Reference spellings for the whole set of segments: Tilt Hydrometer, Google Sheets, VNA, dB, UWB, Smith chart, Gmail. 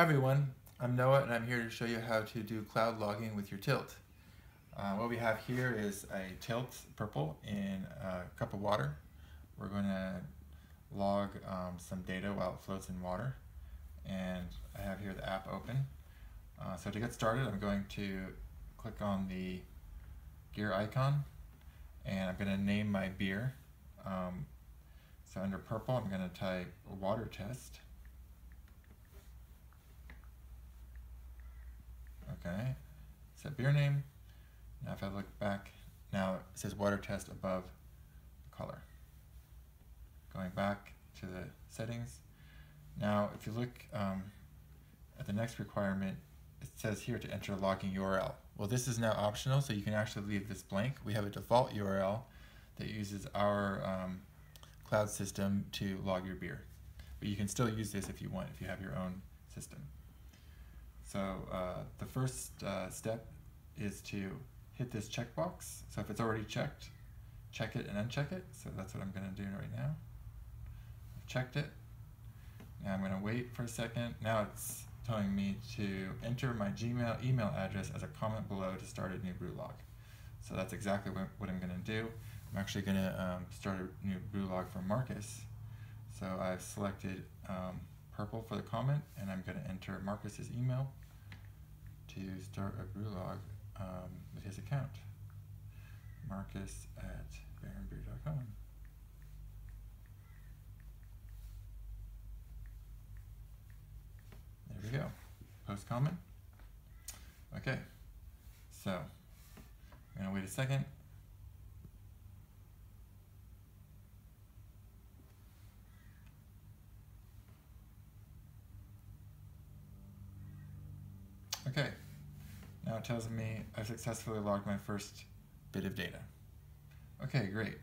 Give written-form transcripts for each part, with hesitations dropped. Hi everyone, I'm Noah and I'm here to show you how to do cloud logging with your Tilt. What we have here is a Tilt purple in a cup of water. We're going to log some data while it floats in water, and I have here the app open. So to get started, I'm going to click on the gear icon and I'm going to name my beer. So under purple I'm going to type water test. Okay, set beer name. Now if I look back, now it says water test above the color. Going back to the settings. Now if you look at the next requirement, it says here to enter logging URL. Well, this is now optional, so you can actually leave this blank. We have a default URL that uses our cloud system to log your beer. But you can still use this if you want, if you have your own system. So the first step is to hit this checkbox. So if it's already checked, check it and uncheck it. So that's what I'm going to do right now. I've checked it. Now I'm going to wait for a second. Now it's telling me to enter my Gmail email address as a comment below to start a new brew log. So that's exactly what I'm going to do. I'm actually going to start a new brew log for Marcus. So I've selected purple for the comment, and I'm going to enter Marcus's email to start a brew log with his account, marcus@baronbrew.com. There we go. Post comment. Okay, so I'm going to wait a second. Okay, now it tells me I've successfully logged my first bit of data. Okay, great.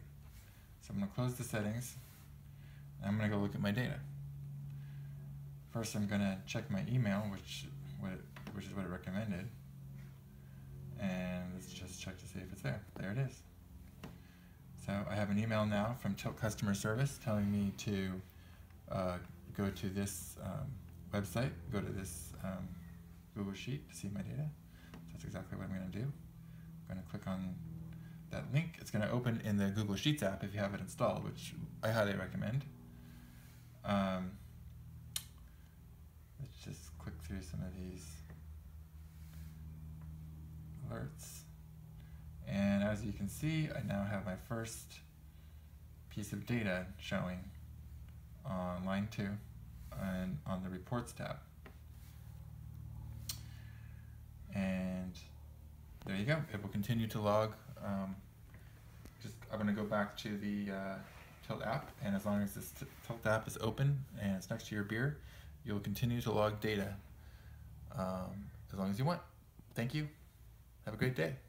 So I'm going to close the settings, and I'm going to go look at my data. First, I'm going to check my email, which is what it recommended. And let's just check to see if it's there. There it is. So I have an email now from Tilt Customer Service telling me to go to this website, go to this Google Sheet to see my data. So that's exactly what I'm going to do. I'm going to click on that link. It's going to open in the Google Sheets app if you have it installed, which I highly recommend. Let's just click through some of these alerts. And as you can see, I now have my first piece of data showing on line 2 and on the Reports tab. And there you go. It will continue to log. I'm going to go back to the Tilt app, and as long as this Tilt app is open and it's next to your beer, you'll continue to log data as long as you want. Thank you. Have a great day.